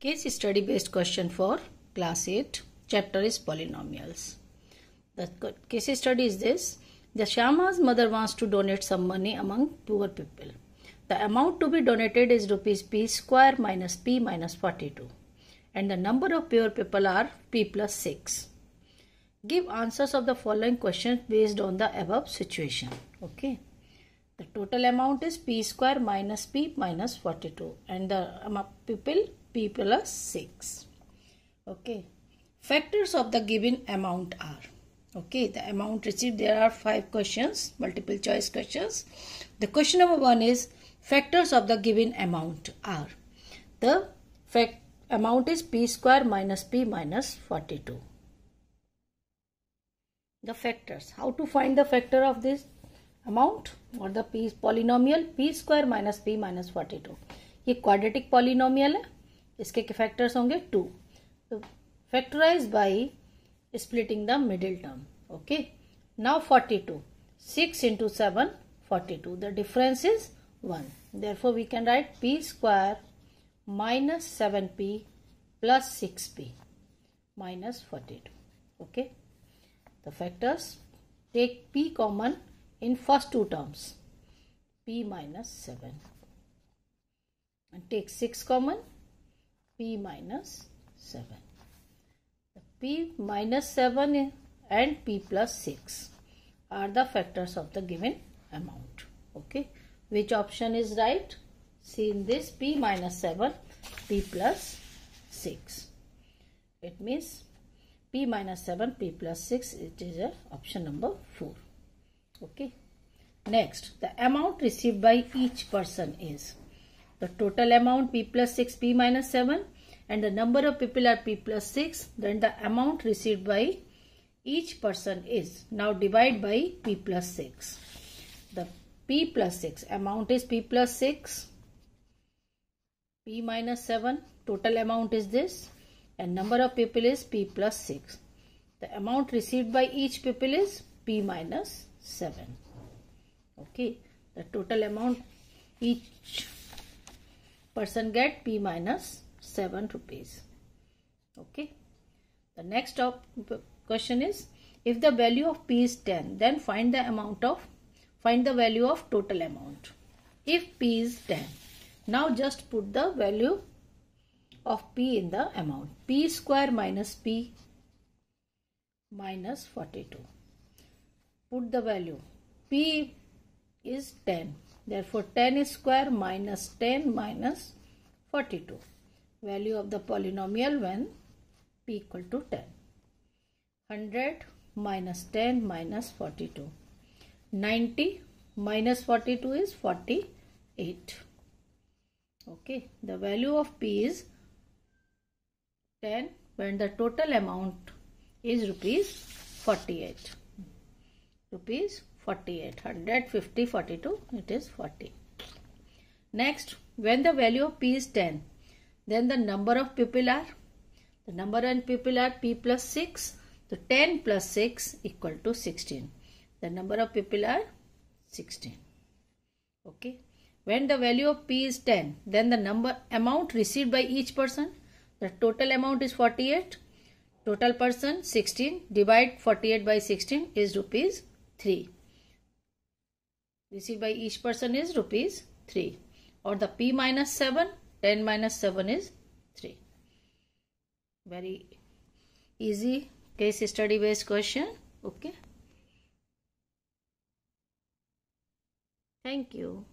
Case study based question for class 8. Chapter is polynomials. The case study is this. The Shama's mother wants to donate some money among poor people. The amount to be donated is rupees p square minus p minus 42. And the number of poor people are p plus 6. Give answers of the following questions based on the above situation. Okay. The total amount is p square minus p minus 42. And the people p plus 6. Okay. Factors of the given amount are. Okay, the amount received, there are 5 questions, multiple choice questions. The question number 1 is factors of the given amount are. The amount is p square minus p minus 42. The factors, how to find the factor of this amount or the p polynomial p square minus p minus 42. ये quadratic polynomial है, इसके factors होंगे 2. So, factorize by splitting the middle term. Okay, now 42, 6 into 7, 42, the difference is 1. Therefore we can write p square minus 7p plus 6p minus 42. Okay, the factors, take p common in first 2 terms, p minus 7, and take 6 common, p minus 7. P minus 7 and p plus 6 are the factors of the given amount. Okay. Which option is right? See in this p minus 7, p plus 6. It means p minus 7, p plus 6, it is option number 4. Okay. Next, the amount received by each person is the total amount p plus 6, p minus 7. And the number of people are p plus 6. Then the amount received by each person is. Now divide by p plus 6. The p plus 6. Amount is p plus 6. p minus 7. Total amount is this. And number of people is p plus 6. The amount received by each people is p minus 7. Okay. The total amount each person get p minus 7 rupees. Okay. The next question is, if the value of p is 10, then find the value of total amount. If p is 10, now just put the value of p in the amount. P square minus p minus 42. Put the value. P is 10. Therefore 10 is square minus 10 minus 42. Value of the polynomial when p equal to 10. 100 minus 10 minus 42. 90 minus 42 is 48. Okay. The value of p is 10 when the total amount is rupees 48. Rupees 48. 150, 42. It is 40. Next, when the value of p is 10. Then the number of people are, p plus 6. So 10 plus 6 equal to 16. The number of people are 16. Okay. When the value of p is 10, then the amount received by each person. The total amount is 48. Total person 16. Divide 48 by 16 is rupees 3. Received by each person is rupees 3. Or the p minus 7. 10 minus 7 is 3. Very easy case study based question. Okay. Thank you.